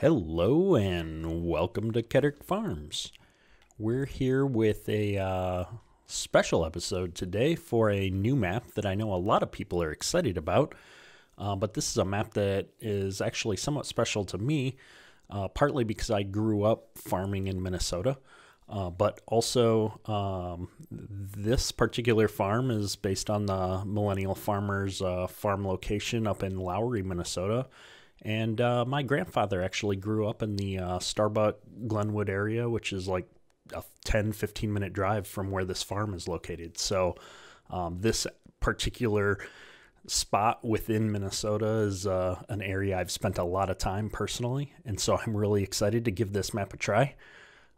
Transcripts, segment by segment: Hello and welcome to Kederk Farms. We're here with a special episode today for a new map that I know a lot of people are excited about, but this is a map that is actually somewhat special to me, partly because I grew up farming in Minnesota, but also this particular farm is based on the Millennial Farmers farm location up in Lowry, Minnesota. And my grandfather actually grew up in the Starbuck-Glenwood area, which is like a 10-15 minute drive from where this farm is located. So this particular spot within Minnesota is an area I've spent a lot of time personally. And so I'm really excited to give this map a try.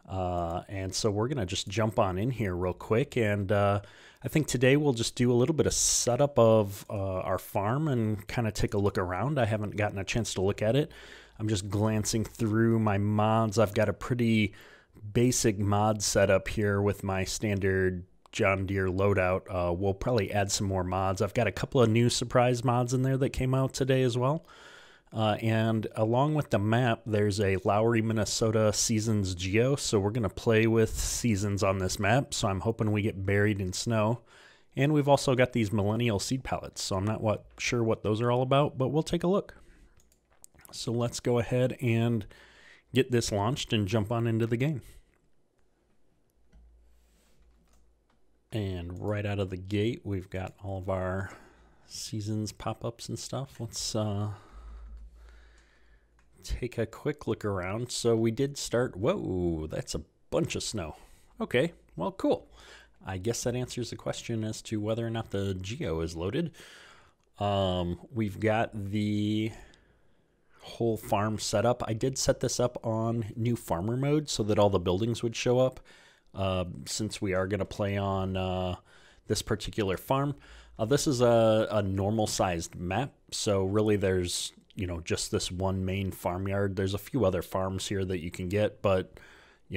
And so we're going to just jump on in here real quick. And I think today we'll just do a little bit of setup of our farm and kind of take a look around. I haven't gotten a chance to look at it. I'm just glancing through my mods. I've got a pretty basic mod setup here with my standard John Deere loadout. We'll probably add some more mods. I've got a couple of new surprise mods in there that came out today as well. And along with the map, there's a Lowry, Minnesota Seasons Geo, so we're going to play with seasons on this map, so I'm hoping we get buried in snow. And we've also got these Millennial Seed Pallets, so I'm not sure what those are all about, but we'll take a look. So let's go ahead and get this launched and jump on into the game. And right out of the gate, we've got all of our seasons pop-ups and stuff. Let's take a quick look around. So we did start. Whoa, that's a bunch of snow. Okay, well, cool. I guess that answers the question as to whether or not the geo is loaded. We've got the whole farm set up. I did set this up on new farmer mode so that all the buildings would show up, since we are going to play on this particular farm. This is a normal sized map, so really there's just this one main farmyard. There's a few other farms here that you can get, but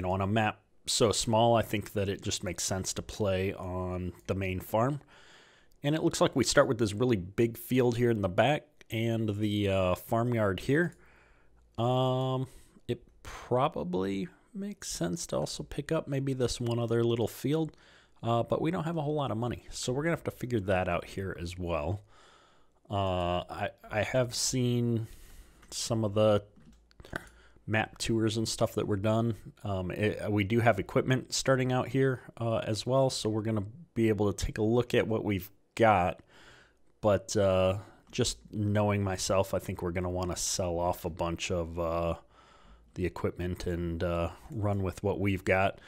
on a map so small, I think that it just makes sense to play on the main farm. And it looks like we start with this really big field here in the back and the farmyard here. It probably makes sense to also pick up maybe this one other little field, but we don't have a whole lot of money, so we're gonna have to figure that out here as well. I have seen some of the map tours and stuff that were done. We do have equipment starting out here as well, so we're going to be able to take a look at what we've got. But just knowing myself, I think we're going to want to sell off a bunch of the equipment and run with what we've got.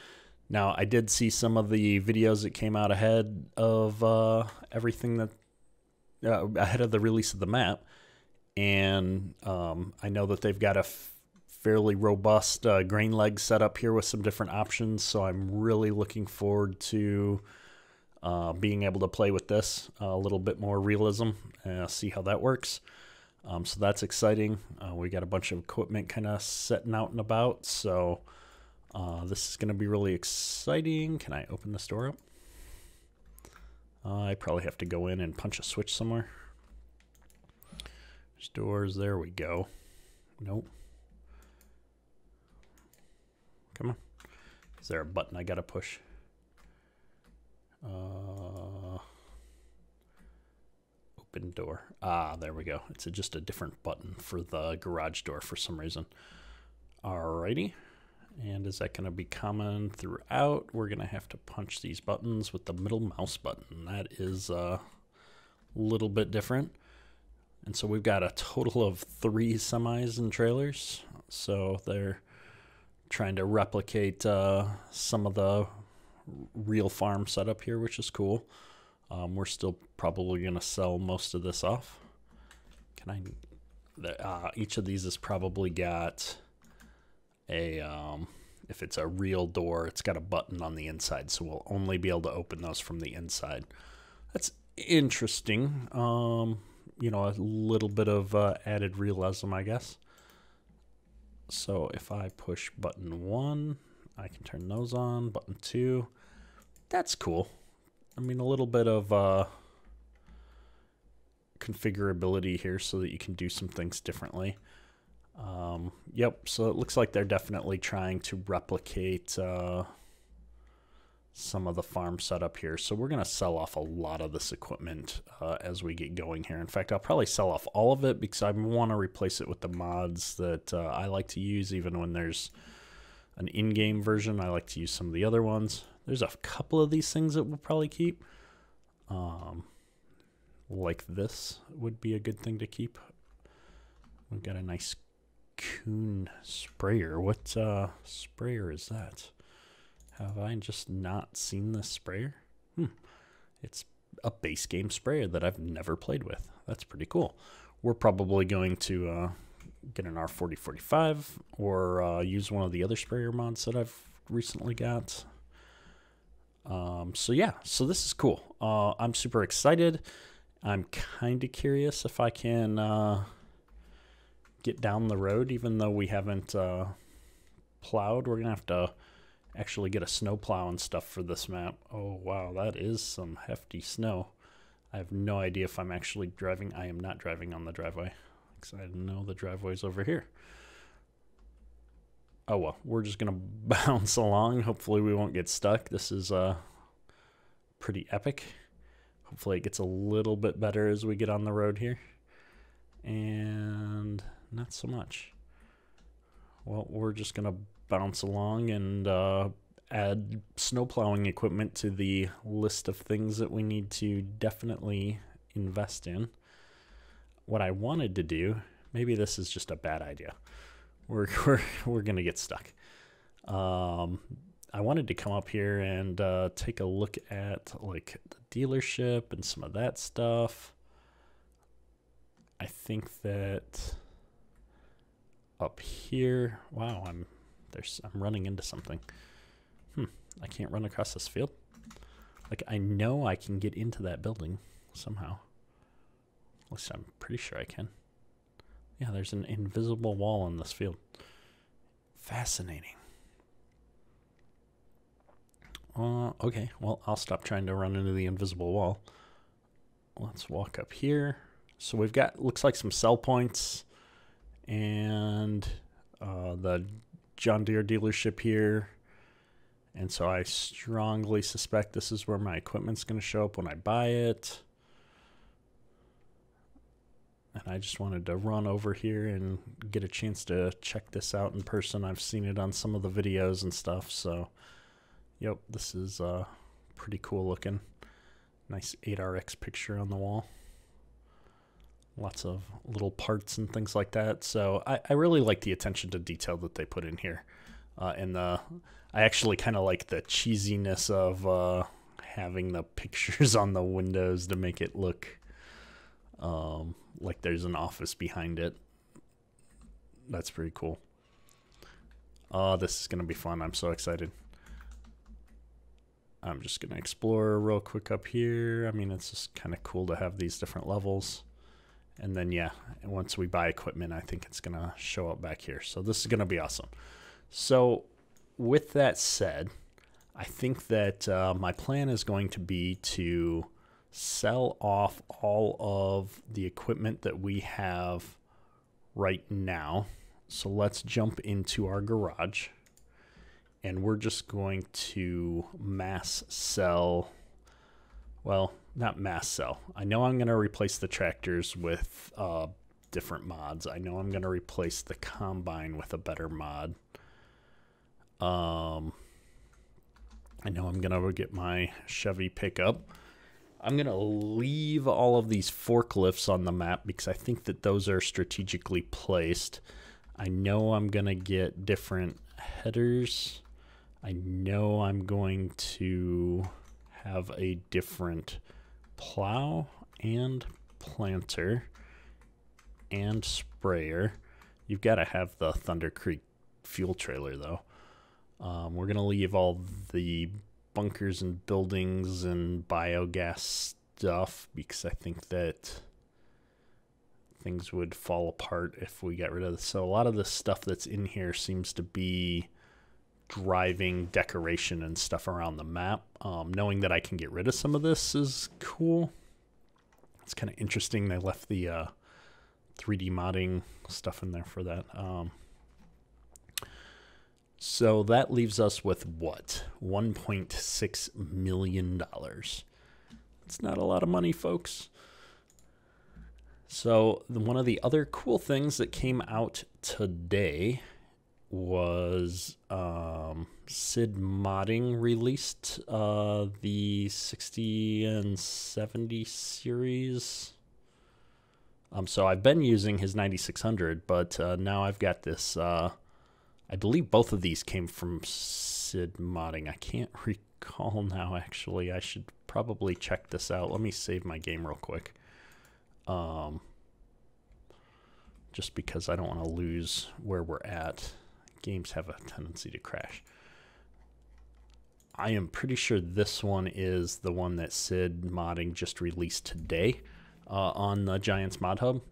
Now, I did see some of the videos that came out ahead of everything that ahead of the release of the map, and I know that they've got a fairly robust grain leg set up here with some different options, so I'm really looking forward to being able to play with this a little bit more realism and see how that works. So that's exciting. We got a bunch of equipment kind of setting out and about, so this is going to be really exciting. Can I open this door up? I probably have to go in and punch a switch somewhere. There's doors. There we go. Nope. Come on. Is there a button I gotta push? Open door. Ah, there we go. It's just a different button for the garage door for some reason. Alrighty. And is that going to be common throughout? We're going to have to punch these buttons with the middle mouse button. That is a little bit different. And so we've got a total of 3 semis and trailers. So they're trying to replicate some of the real farm setup here, which is cool. We're still probably going to sell most of this off. Can I? Each of these has probably got a if it's a real door, it's got a button on the inside, so we'll only be able to open those from the inside. That's interesting. A little bit of added realism, I guess. So if I push button 1, I can turn those on. Button 2, that's cool. I mean, a little bit of configurability here so that you can do some things differently. Yep, so it looks like they're definitely trying to replicate some of the farm setup here. So we're going to sell off a lot of this equipment as we get going here. In fact, I'll probably sell off all of it because I want to replace it with the mods that I like to use. Even when there's an in-game version, I like to use some of the other ones. There's a couple of these things that we'll probably keep. Like this would be a good thing to keep. We've got a nice Coon sprayer. What sprayer is that? Have I just not seen this sprayer? It's a base game sprayer that I've never played with. That's pretty cool. We're probably going to get an R4045 or use one of the other sprayer mods that I've recently got. So yeah, so this is cool. I'm super excited. I'm kind of curious if I can get down the road, even though we haven't plowed. We're gonna have to actually get a snow plow and stuff for this map. Oh wow, that is some hefty snow. I have no idea if I'm actually driving. I am not driving on the driveway because I know the driveway's over here. Oh well, we're just gonna bounce along. Hopefully we won't get stuck. This is pretty epic. Hopefully it gets a little bit better as we get on the road here. And not so much. Well, we're just gonna bounce along and add snow plowing equipment to the list of things that we need to definitely invest in. What I wanted to do, maybe this is just a bad idea. We're gonna get stuck. I wanted to come up here and take a look at like the dealership and some of that stuff. I think that up here, wow, I'm running into something. I can't run across this field. Like, I know I can get into that building somehow. At least I'm pretty sure I can. Yeah, there's an invisible wall in this field. Fascinating. Okay, well, I'll stop trying to run into the invisible wall. Let's walk up here. So we've got, looks like, some sell points and the John Deere dealership here. And so I strongly suspect this is where my equipment's going to show up when I buy it. And I just wanted to run over here and get a chance to check this out in person. I've seen it on some of the videos and stuff. So, yep, this is pretty cool looking. Nice 8RX picture on the wall. Lots of little parts and things like that. So I really like the attention to detail that they put in here. And I actually kind of like the cheesiness of having the pictures on the windows to make it look like there's an office behind it. That's pretty cool. This is going to be fun. I'm so excited. I'm just going to explore real quick up here. I mean, it's just kind of cool to have these different levels. And then, yeah, once we buy equipment, I think it's going to show up back here. So this is going to be awesome. So with that said, I think that my plan is going to be to sell off all of the equipment that we have right now. So let's jump into our garage. And we're just going to mass sell, well, not mass sell. I know I'm going to replace the tractors with different mods. I know I'm going to replace the combine with a better mod. I know I'm going to get my Chevy pickup. I'm going to leave all of these forklifts on the map because I think that those are strategically placed. I know I'm going to get different headers. I know I'm going to have a different plow and planter and sprayer. You've got to have the Thunder Creek fuel trailer though. We're gonna leave all the bunkers and buildings and biogas stuff because I think that things would fall apart if we got rid of this. So a lot of the stuff that's in here seems to be driving decoration and stuff around the map. Knowing that I can get rid of some of this is cool. It's kind of interesting they left the 3D modding stuff in there for that. So that leaves us with what? $1.6 million. It's not a lot of money, folks. So one of the other cool things that came out today was Sid Modding released the 60 and 70 series. So I've been using his 9600, but now I've got this. I believe both of these came from Sid Modding. I can't recall now, actually. I should probably check this out. Let me save my game real quick. Just because I don't want to lose where we're at. Games have a tendency to crash. I am pretty sure this one is the one that Sid Modding just released today on the Giants Mod Hub.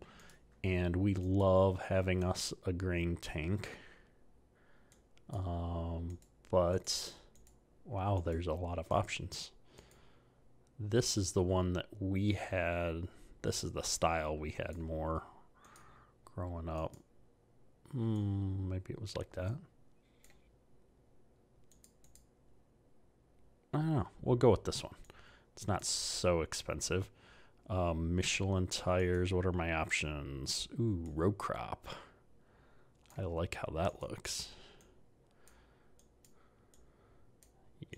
And we love having us a grain tank. But wow, there's a lot of options. This is the one that we had. This is the style we had more growing up. Maybe it was like that. I don't know. We'll go with this one. It's not so expensive. Michelin tires. What are my options? Ooh, row crop. I like how that looks.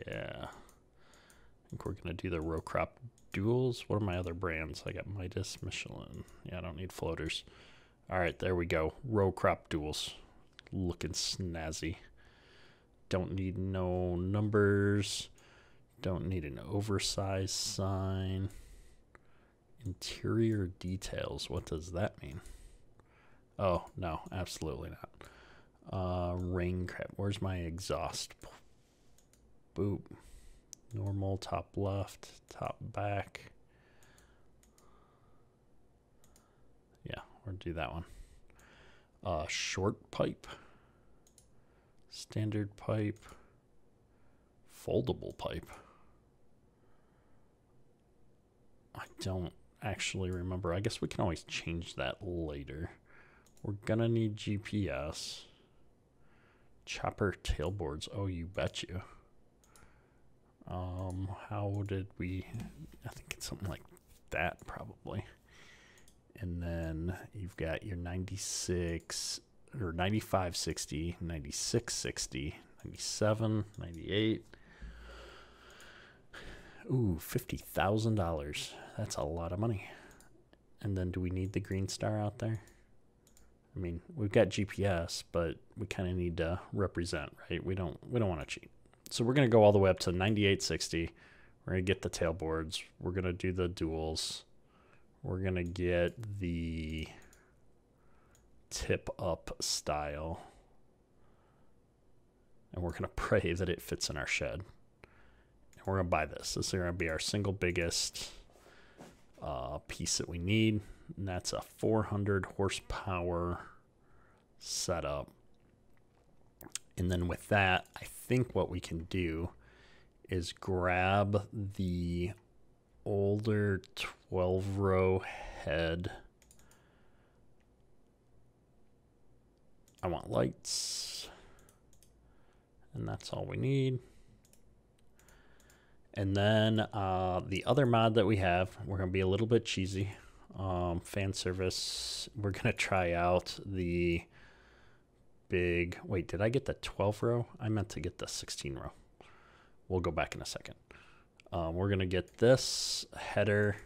Yeah. I think we're going to do the row crop duels. What are my other brands? I got Mitas, Michelin. Yeah, I don't need floaters. All right, there we go. Row crop duels. Looking snazzy. Don't need no numbers. Don't need an oversized sign. Interior details. What does that mean? Oh, no, absolutely not. Rain crap. Where's my exhaust? Boop. Normal, top left, top back. Yeah, or do that one. Short pipe, standard pipe, foldable pipe. I don't actually remember. I guess we can always change that later. We're gonna need GPS. Chopper tailboards. Oh, you bet you. How did we? I think it's something like that probably. And then you've got your 96 or 9560, 9660, 97, 98. Ooh, $50,000. That's a lot of money. And then do we need the green star out there? I mean, we've got GPS, but we kind of need to represent, right? We don't want to cheat. So we're going to go all the way up to 9860. We're going to get the tailboards. We're going to do the duels. We're going to get the tip up style. And we're going to pray that it fits in our shed. And we're going to buy this. This is going to be our single biggest piece that we need. And that's a 400 horsepower setup. And then with that, I think what we can do is grab the older 12-row head. I want lights, and that's all we need. And then the other mod that we have, we're going to be a little bit cheesy, fan service. We're going to try out the big, wait, did I get the 12 row? I meant to get the 16 row. We'll go back in a second. We're going to get this header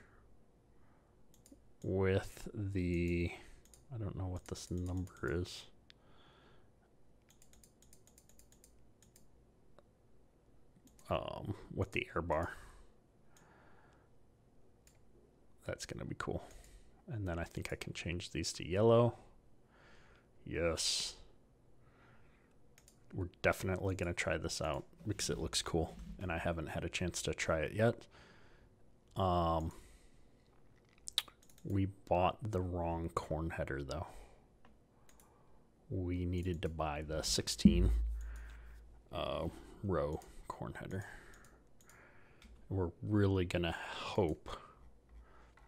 with the, I don't know what this number is. With the air bar. That's going to be cool. And then I think I can change these to yellow. Yes. We're definitely going to try this out because it looks cool, and I haven't had a chance to try it yet. We bought the wrong corn header, though. We needed to buy the 16 row corn header. We're really going to hope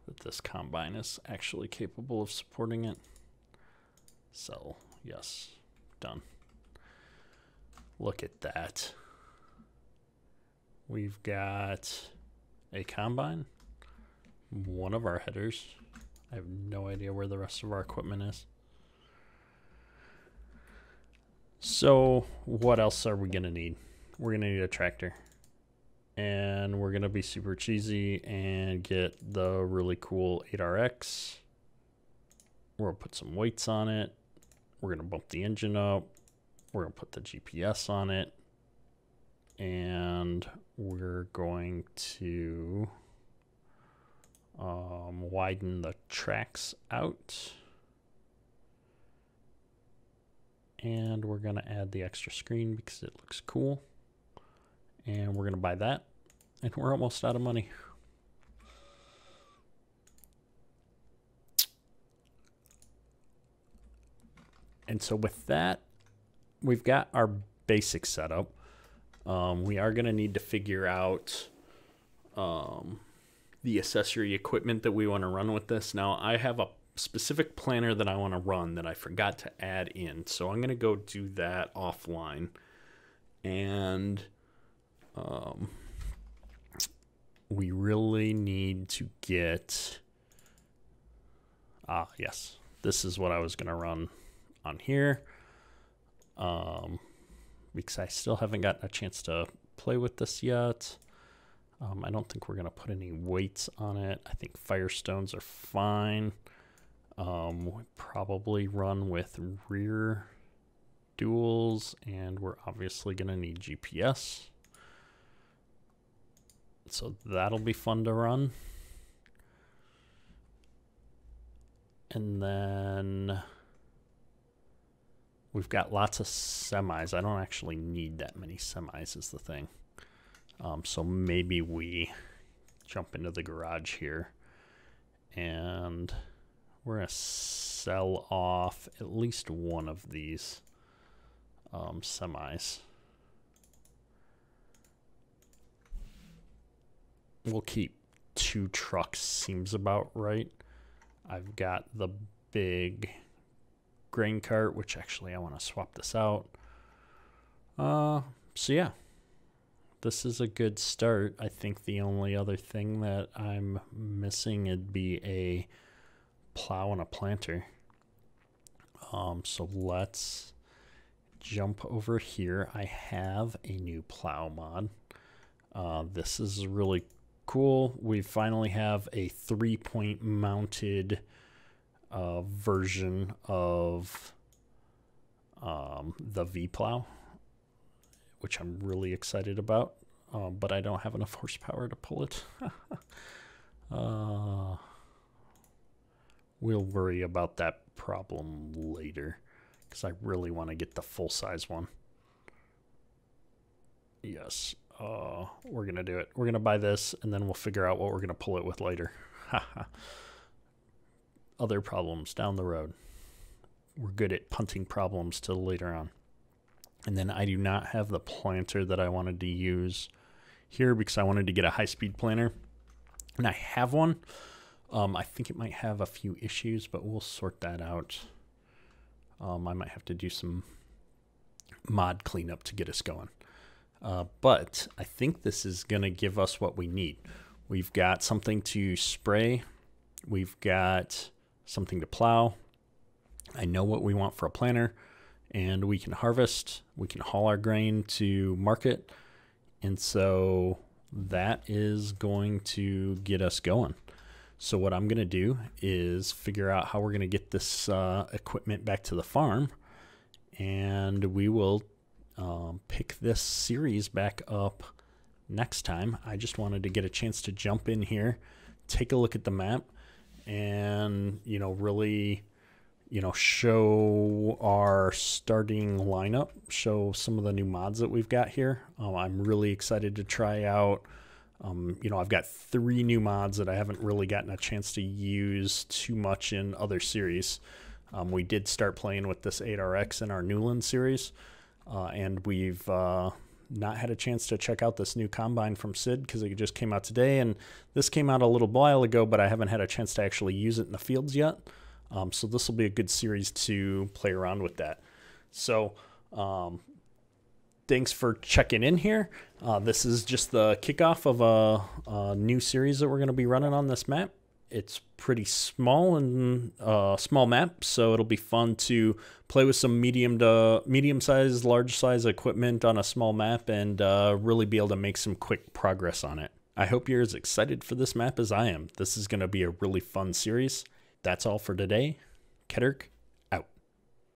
that this combine is actually capable of supporting it. So, yes, done. Look at that. We've got a combine, one of our headers. I have no idea where the rest of our equipment is. So what else are we gonna need? We're gonna need a tractor, and we're gonna be super cheesy and get the really cool 8RX. We're gonna put some weights on it. We're gonna bump the engine up. We're gonna put the GPS on it, and we're going to widen the tracks out, and we're gonna add the extra screen because it looks cool, and we're gonna buy that, and we're almost out of money. And so with that, we've got our basic setup. We are going to need to figure out the accessory equipment that we want to run with this. Now, I have a specific planner that I want to run that I forgot to add in. So I'm going to go do that offline. And we really need to get... Ah, yes. This is what I was going to run on here. Because I still haven't gotten a chance to play with this yet. I don't think we're going to put any weights on it. I think Firestones are fine. We'll probably run with rear duals, and we're obviously going to need GPS. So that'll be fun to run. And then... we've got lots of semis. I don't actually need that many semis is the thing. So maybe we jump into the garage here, and we're gonna sell off at least one of these semis. We'll keep two trucks, seems about right. I've got the big grain cart, which actually I want to swap this out. So yeah, this is a good start. I think the only other thing that I'm missing would be a plow and a planter. So let's jump over here. I have a new plow mod. This is really cool. We finally have a 3-point mounted version of the V plow, which I'm really excited about, but I don't have enough horsepower to pull it. We'll worry about that problem later, because I really want to get the full-size one. Yes, we're gonna do it. We're gonna buy this, and then we'll figure out what we're gonna pull it with later. Other problems down the road. We're good at punting problems till later on. And then I do not have the planter that I wanted to use here because I wanted to get a high-speed planter, and I have one. I think it might have a few issues, but we'll sort that out. I might have to do some mod cleanup to get us going. But I think this is going to give us what we need. We've got something to spray. We've got something to plow. I know what we want for a planter, and we can harvest, we can haul our grain to market. And so that is going to get us going. So what I'm going to do is figure out how we're going to get this equipment back to the farm, and we will pick this series back up next time. I just wanted to get a chance to jump in here, take a look at the map, and really show our starting lineup, show some of the new mods that we've got here. I'm really excited to try out. I've got 3 new mods that I haven't really gotten a chance to use too much in other series. We did start playing with this 8RX in our Newland series, and we've not had a chance to check out this new combine from Sid because it just came out today, and this came out a little while ago, but I haven't had a chance to actually use it in the fields yet. So this will be a good series to play around with that. So Thanks for checking in here. This is just the kickoff of a new series that we're going to be running on this map. It's pretty small and small map, so it'll be fun to play with some medium-sized, large-sized equipment on a small map and really be able to make some quick progress on it. I hope you're as excited for this map as I am. This is going to be a really fun series. That's all for today. Kederk